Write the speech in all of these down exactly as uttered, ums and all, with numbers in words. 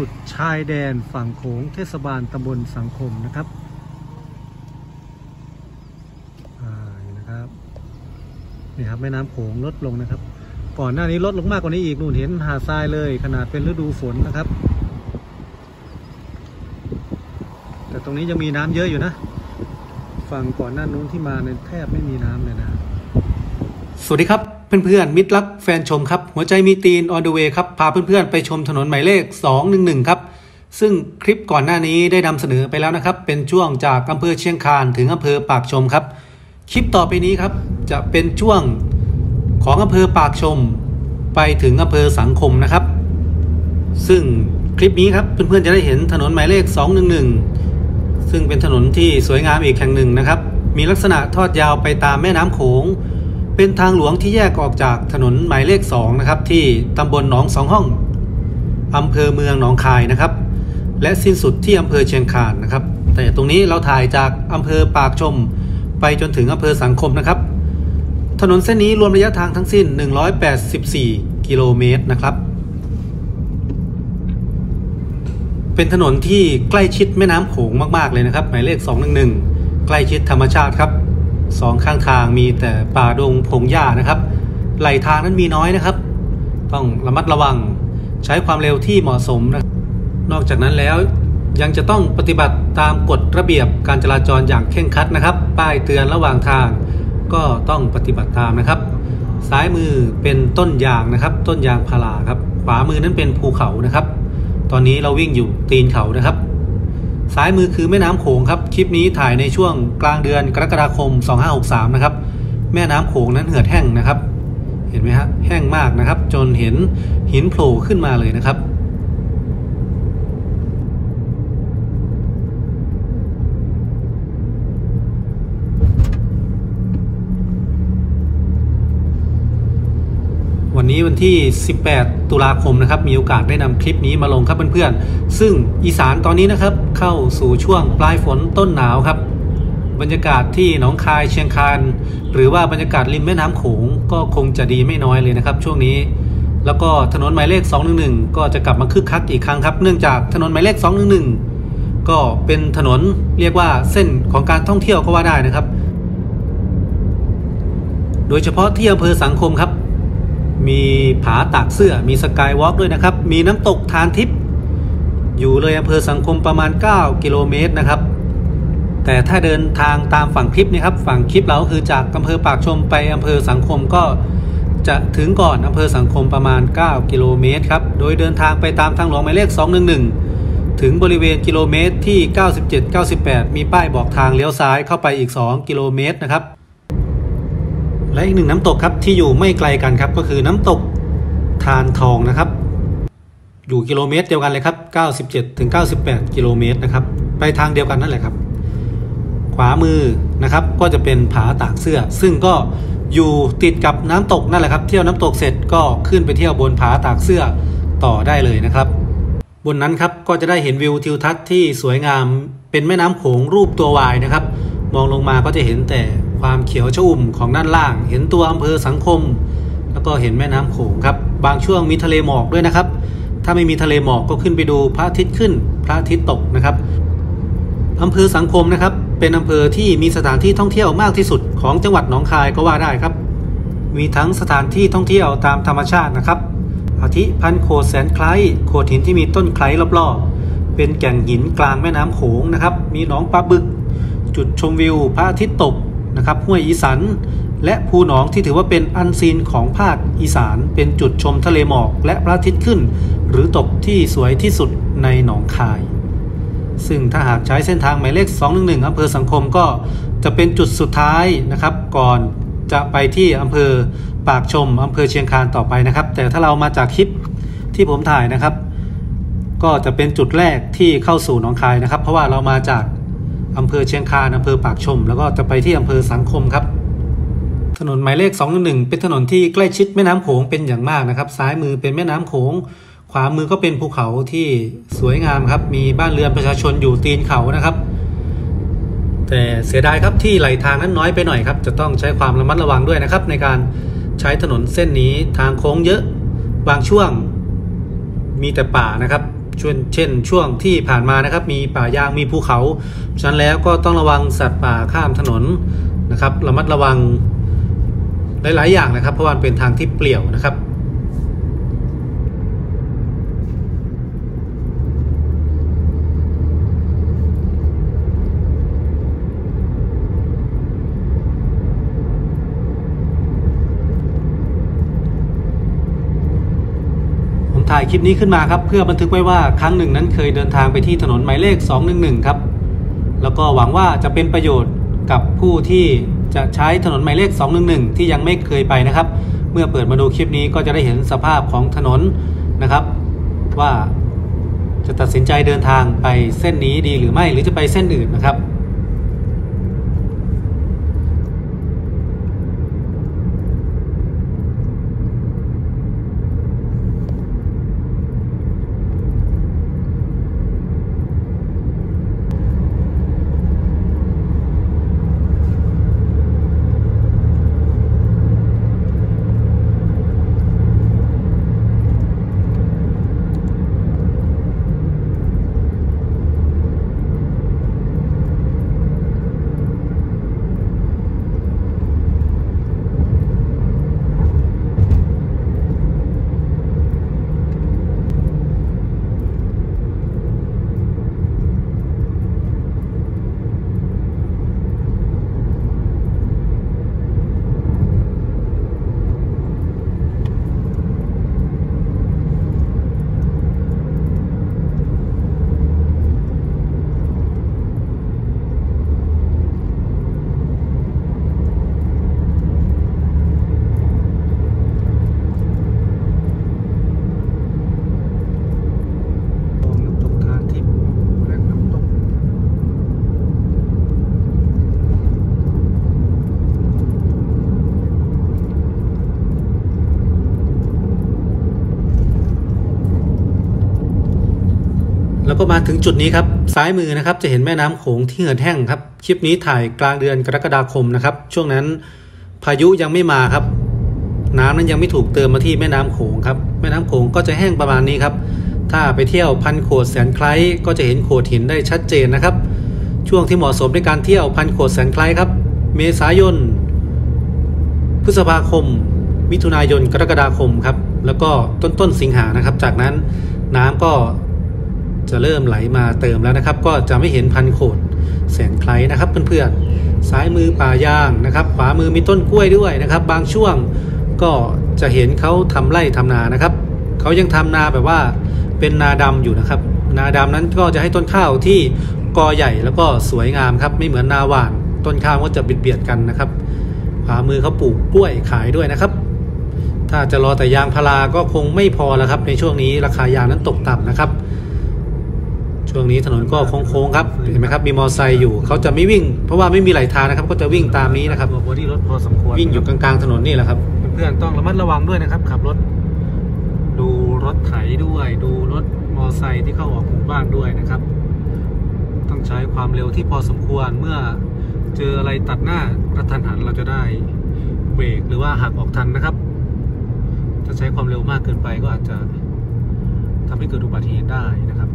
สุดชายแดนฝั่งโขงเทศบาลตำบลสังคมนะครับนะครับนี่ครับแม่น้ำโขงลดลงนะครับก่อนหน้านี้ลดลงมากกว่านี้อีกนู่นเห็นหาดทรายเลยขนาดเป็นฤดูฝนนะครับแต่ตรงนี้ยังมีน้ำเยอะอยู่นะฝั่งก่อนหน้านู้นที่มาเนี่ยแทบไม่มีน้ำเลยนะสวัสดีครับเพื่อนๆมิตรรักแฟนชมครับหัวใจมีตีน on the way ครับพาเพื่อนๆไปชมถนนหมายเลขสองหนึ่งหนึ่งครับซึ่งคลิปก่อนหน้านี้ได้นำเสนอไปแล้วนะครับเป็นช่วงจากอำเภอเชียงคานถึงอำเภอปากชมครับคลิปต่อไปนี้ครับจะเป็นช่วงของอำเภอปากชมไปถึงอำเภอสังคมนะครับซึ่งคลิปนี้ครับเพื่อนๆจะได้เห็นถนนหมายเลขสองหนึ่งหนึ่งซึ่งเป็นถนนที่สวยงามอีกแห่งหนึ่งนะครับมีลักษณะทอดยาวไปตามแม่น้ำโขงเป็นทางหลวงที่แยกออกจากถนนหมายเลขสองนะครับที่ตำบลหนองสองห้องอำเภอเมืองหนองคายนะครับและสิ้นสุดที่อำเภอเชียงคานนะครับแต่ตรงนี้เราถ่ายจากอำเภอปากชมไปจนถึงอำเภอสังคมนะครับถนนเส้นนี้รวมระยะทางทั้งสิ้นหนึ่งร้อยแปดสิบสี่กิโลเมตรนะครับเป็นถนนที่ใกล้ชิดแม่น้ำโขงมากๆเลยนะครับหมายเลขสองหนึ่งหนึ่งใกล้ชิดธรรมชาติครับสองข้างทางมีแต่ป่าดงพงหญ้านะครับไหลทางนั้นมีน้อยนะครับต้องระมัดระวังใช้ความเร็วที่เหมาะสมนะนอกจากนั้นแล้วยังจะต้องปฏิบัติตามกฎระเบียบการจราจรอย่างเคร่งครัดนะครับป้ายเตือนระหว่างทางก็ต้องปฏิบัติตามนะครับซ้ายมือเป็นต้นยางนะครับต้นยางพาราครับขวามือนั้นเป็นภูเขานะครับตอนนี้เราวิ่งอยู่ตีนเขานะครับซ้ายมือคือแม่น้ำโขงครับคลิปนี้ถ่ายในช่วงกลางเดือนกรกฎาคมสองห้าหกสามนะครับแม่น้ำโขงนั้นเหือดแห้งนะครับเห็นไหมฮะแห้งมากนะครับจนเห็นหินโผล่ขึ้นมาเลยนะครับวันนี้วันที่สิบแปดตุลาคมนะครับมีโอกาสได้นำคลิปนี้มาลงครับเพื่อนๆซึ่งอีสานตอนนี้นะครับเข้าสู่ช่วงปลายฝนต้นหนาวครับบรรยากาศที่หนองคายเชียงคานหรือว่าบรรยากาศริมแม่น้ำโขงก็คงจะดีไม่น้อยเลยนะครับช่วงนี้แล้วก็ถนนหมายเลขสองหนึ่งหนึ่งก็จะกลับมาคึกคักอีกครั้งครับเนื่องจากถนนหมายเลขสองหนึ่งหนึ่งก็เป็นถนนเรียกว่าเส้นของการท่องเที่ยวก็ว่าได้นะครับโดยเฉพาะที่อำเภอสังคมครับมีผาตากเสื้อมีสกายวอล์กด้วยนะครับมีน้ำตกทานทิพย์อยู่เลยอำเภอสังคมประมาณเก้ากิโลเมตรนะครับแต่ถ้าเดินทางตามฝั่งคลิปนี่ครับฝั่งคลิปเราคือจากอำเภอปากชมไปอำเภอสังคมก็จะถึงก่อนอำเภอสังคมประมาณเก้ากิโลเมตรครับโดยเดินทางไปตามทางหลวงหมายเลขสองหนึ่งหนึ่งถึงบริเวณกิโลเมตรที่เก้าสิบเจ็ด เก้าสิบแปดมีป้ายบอกทางเลี้ยวซ้ายเข้าไปอีกสองกิโลเมตรนะครับและอีกหนึ่งน้ำตกครับที่อยู่ไม่ไกลกันครับก็คือน้ำตกทานทองนะครับอยู่กิโลเมตรเดียวกันเลยครับ เก้าสิบเจ็ดถึงเก้าสิบแปด กิโลเมตรนะครับไปทางเดียวกันนั่นแหละครับขวามือนะครับก็จะเป็นผาตากเสื้อซึ่งก็อยู่ติดกับน้ำตกนั่นแหละครับเที่ยวน้ำตกเสร็จก็ขึ้นไปเที่ยวบนผาตากเสื้อต่อได้เลยนะครับบนนั้นครับก็จะได้เห็นวิวทิวทัศน์ที่สวยงามเป็นแม่น้ำโขงรูปตัววายนะครับมองลงมาก็จะเห็นแต่ความเขียวชอุ่มของด้านล่างเห็นตัวอำเภอสังคมแล้วก็เห็นแม่น้ำโขงครับบางช่วงมีทะเลหมอกด้วยนะครับถ้าไม่มีทะเลหมอกก็ขึ้นไปดูพระอาทิตย์ขึ้นพระอาทิตย์ตกนะครับอำเภอสังคมนะครับเป็นอำเภอที่มีสถานที่ท่องเที่ยวมากที่สุดของจังหวัดหนองคายก็ว่าได้ครับมีทั้งสถานที่ท่องเที่ยวตามธรรมชาตินะครับอาทิพันโขดแสนไคล้โขดหินที่มีต้นไคล้รอบๆเป็นแก่งหินกลางแม่น้ำโขงนะครับมีหนองปลาบึกจุดชมวิวพระอาทิตย์ตกนะครับห้วยอีสันและภูหนองที่ถือว่าเป็นอันซีนของภาคอีสานเป็นจุดชมทะเลหมอกและพระอาทิตย์ขึ้นหรือตกที่สวยที่สุดในหนองคายซึ่งถ้าหากใช้เส้นทางหมายเลขสองหนึ่งหนึ่งอำเภอสังคมก็จะเป็นจุดสุดท้ายนะครับก่อนจะไปที่อำเภอปากชมอำเภอเชียงคานต่อไปนะครับแต่ถ้าเรามาจากคลิปที่ผมถ่ายนะครับก็จะเป็นจุดแรกที่เข้าสู่หนองคายนะครับเพราะว่าเรามาจากอำเภอเชียงคานอำเภอปากชมแล้วก็จะไปที่อำเภอสังคมครับถนนหมายเลขสองหนึ่งหนึ่งเป็นถนนที่ใกล้ชิดแม่น้ำโขงเป็นอย่างมากนะครับซ้ายมือเป็นแม่น้ำโขงขวามือก็เป็นภูเขาที่สวยงามครับมีบ้านเรือนประชาชนอยู่ตีนเขานะครับแต่เสียดายครับที่ไหลทางนั้นน้อยไปหน่อยครับจะต้องใช้ความระมัดระวังด้วยนะครับในการใช้ถนนเส้นนี้ทางโค้งเยอะบางช่วงมีแต่ป่านะครับ เช่นช่วงที่ผ่านมานะครับมีป่ายางมีภูเขาฉะนั้นแล้วก็ต้องระวังสัตว์ป่าข้ามถนนนะครับระมัดระวังหลายๆอย่างนะครับเพราะว่าเป็นทางที่เปลี่ยวนะครับถ่ายคลิปนี้ขึ้นมาครับเพื่อบันทึกไว้ว่าครั้งหนึ่งนั้นเคยเดินทางไปที่ถนนหมายเลขสองหนึ่งหนึ่งครับแล้วก็หวังว่าจะเป็นประโยชน์กับผู้ที่จะใช้ถนนหมายเลขสองหนึ่งหนึ่งที่ยังไม่เคยไปนะครับเมื่อเปิดมาดูคลิปนี้ก็จะได้เห็นสภาพของถนนนะครับว่าจะตัดสินใจเดินทางไปเส้นนี้ดีหรือไม่หรือจะไปเส้นอื่นนะครับแล้วก็มาถึงจุดนี้ครับซ้ายมือนะครับจะเห็นแม่น้ำโขงที่เหือดแห้งครับคลิปนี้ถ่ายกลางเดือนกรกฎาคมนะครับช่วงนั้นพายุยังไม่มาครับน้ำนั้นยังไม่ถูกเติมมาที่แม่น้ำโขงครับแม่น้ำโขงก็จะแห้งประมาณนี้ครับถ้าไปเที่ยวพันโขดแสนไคล้ก็จะเห็นโขดหินได้ชัดเจนนะครับช่วงที่เหมาะสมในการเที่ยวพันโขดแสนไคล้ครับเมษายนพฤษภาคมมิถุนายนกรกฎาคมครับแล้วก็ต้นต้นสิงหานะครับจากนั้นน้ำก็จะเริ่มไหลมาเติมแล้วนะครับก็จะไม่เห็นพันโขดแสนไคล้นะครับเพื่อนๆซ้ายมือป่ายางนะครับขวามือมีต้นกล้วยด้วยนะครับบางช่วงก็จะเห็นเขาทำไร่ทำนานะครับเขายังทำนาแบบว่าเป็นนาดำอยู่นะครับนาดำนั้นก็จะให้ต้นข้าวที่กอใหญ่แล้วก็สวยงามครับไม่เหมือนนาหว่านต้นข้าวก็จะบิดเบียดกันนะครับขวามือเขาปลูกกล้วยขายด้วยนะครับถ้าจะรอแต่ยางพาราก็คงไม่พอแล้วครับในช่วงนี้ราคายางนั้นตกต่ำนะครับช่วงนี้ถนนก็โค้งๆครับเห็นไหมครับมีมอไซค์อยู่เขาจะไม่วิ่งเพราะว่าไม่มีไหลทางนะครับก็จะวิ่งตามนี้นะครับบอดี้รถพอสมควรวิ่งอยู่กลางๆถนนนี่แหละครับเพื่อนๆต้องระมัดระวังด้วยนะครับขับรถดูรถไถด้วยดูรถมอไซค์ที่เข้าออกหมู่บ้านด้วยนะครับต้องใช้ความเร็วที่พอสมควรเมื่อเจออะไรตัดหน้ากระทันหันเราจะได้เบรกหรือว่าหักออกทันนะครับถ้าใช้ความเร็วมากเกินไปก็อาจจะทำให้เกิดอุบัติเหตุได้นะครับ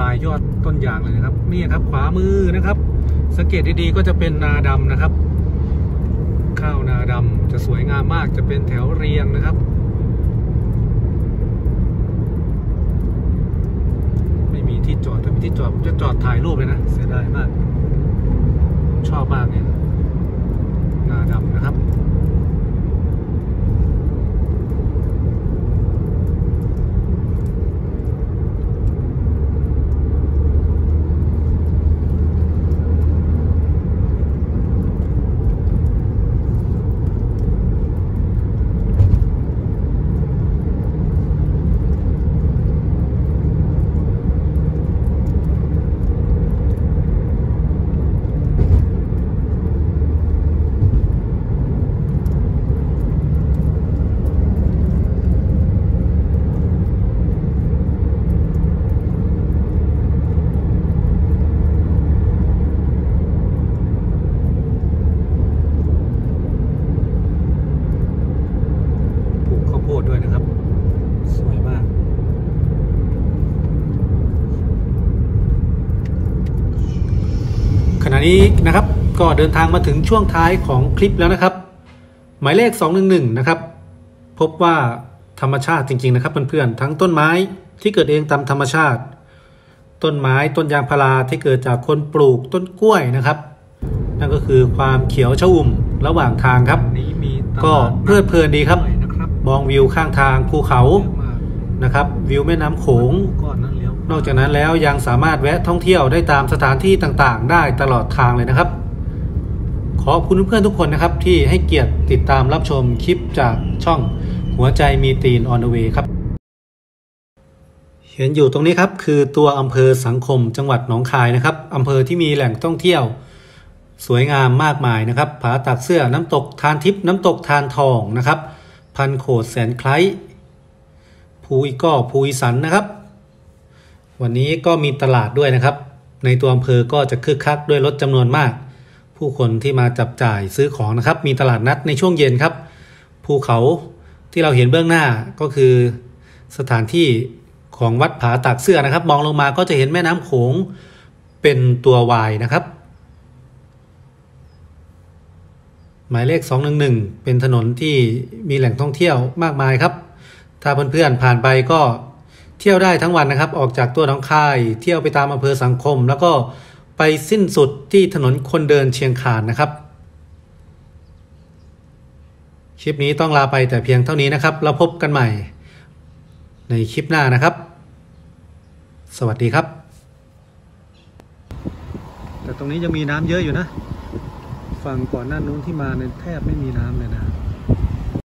ปลายยอดต้นยางเลยนะครับนี่ครับขวามือนะครับสังเกตดีๆก็จะเป็นนาดำนะครับข้าวนาดำจะสวยงามมากจะเป็นแถวเรียงนะครับไม่มีที่จอดถ้ามีที่จอดจะจอดถ่ายรูปเลยนะเสียดายมากชอบมากเนี่ยนาดำนะครับ นี้นะครับก็เดินทางมาถึงช่วงท้ายของคลิปแล้วนะครับหมายเลขสองหนึ่งหนึ่งนะครับพบว่าธรรมชาติจริงๆนะครับเพื่อนๆทั้งต้นไม้ที่เกิดเองตามธรรมชาติต้นไม้ต้นยางพาราที่เกิดจากคนปลูกต้นกล้วยนะครับนั่นก็คือความเขียวชอุ่มระหว่างทางครับก็เพลิดเพลินดีครับมองวิวข้างทางภูเขานะครับวิวแม่น้ำโขงนอกจากนั้นแล้วยังสามารถแวะท่องเที่ยวได้ตามสถานที่ต่างๆได้ตลอดทางเลยนะครับขอบคุณเพื่อนๆทุกคนนะครับที่ให้เกียรติติดตามรับชมคลิปจากช่องหัวใจมีตีน on the way ครับเห็นอยู่ตรงนี้ครับคือตัวอำเภอสังคมจังหวัดหนองคายนะครับอำเภอที่มีแหล่งท่องเที่ยวสวยงามมากมายนะครับผาตักเสื้อน้ำตกทานทิพย์น้ำตกทานทองนะครับพันโขดแสนไคล้ภูอีก้อภูอีสันนะครับวันนี้ก็มีตลาดด้วยนะครับในตัวอำเภอก็จะคึกคักด้วยรถจำนวนมากผู้คนที่มาจับจ่ายซื้อของนะครับมีตลาดนัดในช่วงเย็นครับภูเขาที่เราเห็นเบื้องหน้าก็คือสถานที่ของวัดผาตากเสื้อนะครับมองลงมาก็จะเห็นแม่น้ำโขงเป็นตัววายนะครับหมายเลขสองหนึ่งหนึ่งเป็นถนนที่มีแหล่งท่องเที่ยวมากมายครับถ้าเพื่อนๆผ่านไปก็เที่ยวได้ทั้งวันนะครับออกจากตัวหนองคายเที่ยวไปตามอำเภอสังคมแล้วก็ไปสิ้นสุดที่ถนนคนเดินเชียงคานนะครับคลิปนี้ต้องลาไปแต่เพียงเท่านี้นะครับแล้วพบกันใหม่ในคลิปหน้านะครับสวัสดีครับแต่ตรงนี้จะมีน้ำเยอะอยู่นะฝั่งก่อนหน้านู้นที่มาเนี่ยแทบไม่มีน้ำเลยนะ